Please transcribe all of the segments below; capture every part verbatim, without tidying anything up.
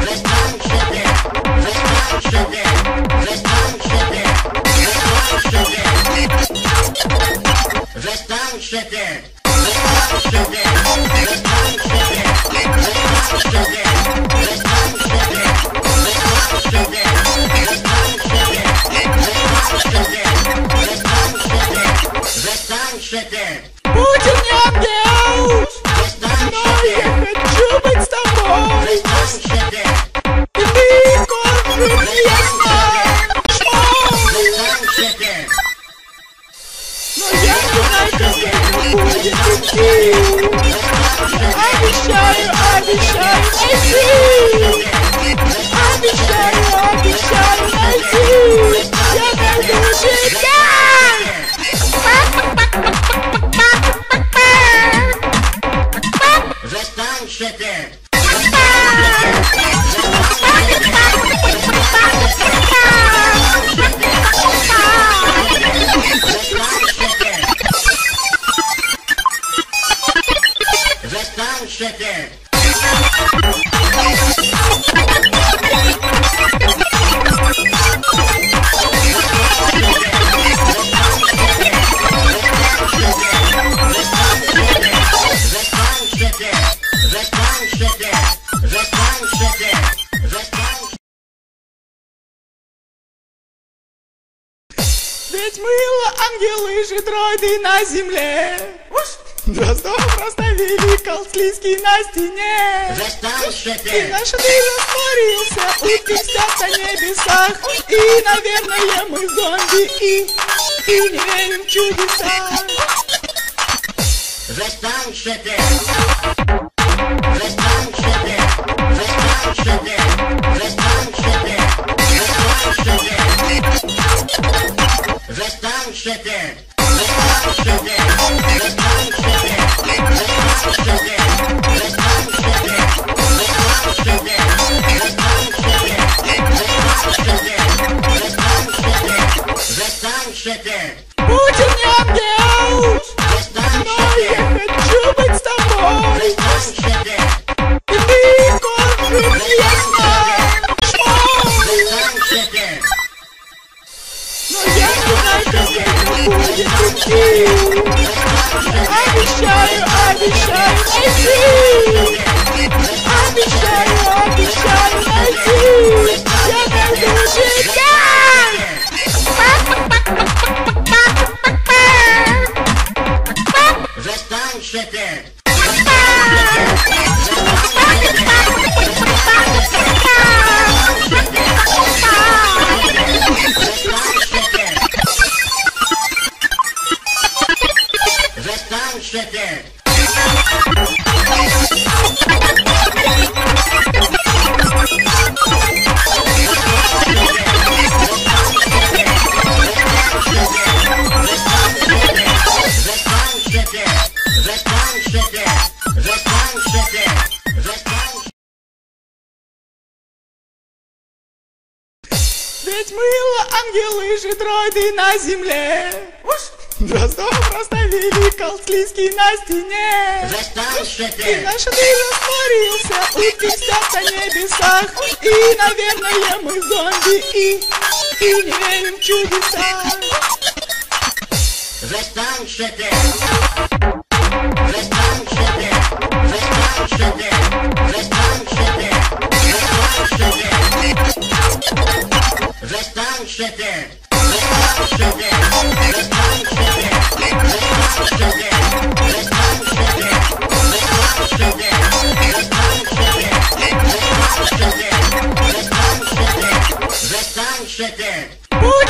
Застался ты. Застался ты. Застался ты. Застался ты. Будь мне ангел, но я хочу быть с тобой. И ты кормишь меня. Но я не знаю, как будет идти. Обещаю, обещаю найти. Обещаю, обещаю найти. Я найду тебя. Застался ты. Ведь мыло ангелы же троиды на земле. Дроздов проставили колслийский на стене. И наш ты растворился, утеснятся на небесах. И, наверное, мы зомби, и, и не верим в чудеса. Застался ты. Застался ты. Застался ты. Застался ты. Застался ты. Застался ты. Застался ты. Застался ты. Застался ты. Застался ты. Застался ты. Будь мне ангел, но я хочу быть с тобой. И ты кормишь меня. Но я не знаю, как будет идти. Обещаю, обещаю найти. Обещаю, обещаю найти. Я найду тебя. Застался ты. Застался ты. Ведь мыло ангелы же троиды на земле. Дроздов проставили колслийский на стене. Застался ты. И наш ты растворился, утеснятся на небесах. И, наверное, мы зомби, и, и не верим в чудеса. Застался ты. Застался ты. Застался ты. Застался ты. Застался ты. Будь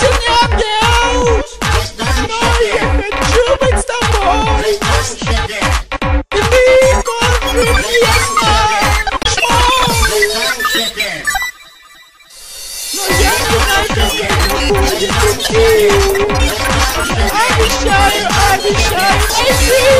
мне ангел, но я хочу быть с тобой. И ты кормишь меня. Но я не знаю, как будет идти. Обещаю, обещаю. сейчас.